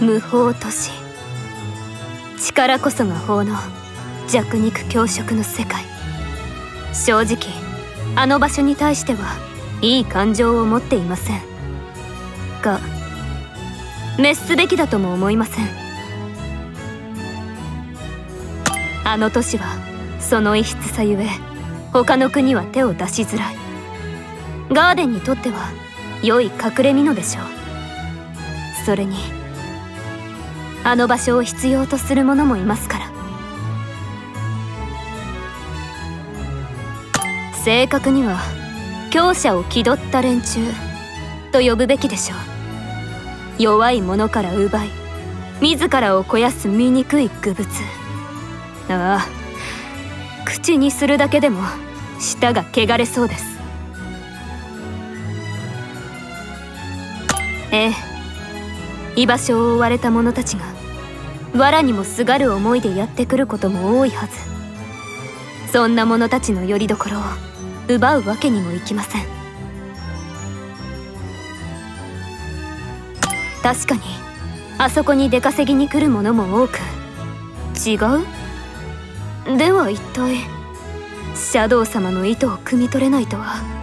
無法都市、力こそが法の弱肉強食の世界。正直あの場所に対してはいい感情を持っていませんが、滅すべきだとも思いません。あの都市はその異質さゆえ他の国は手を出しづらい。ガーデンにとっては良い隠れ蓑でしょう。それにあの場所を必要とする者もいますから。正確には強者を気取った連中と呼ぶべきでしょう。弱い者から奪い自らを肥やす醜い愚物。ああ、口にするだけでも舌が汚れそうです。ええ、居場所を追われた者たちが藁にもすがる思いでやってくることも多いはず。そんな者たちの拠り所を奪うわけにもいきません。確かにあそこに出稼ぎに来る者も多く、違う？では一体シャドウ様の意図を汲み取れないとは。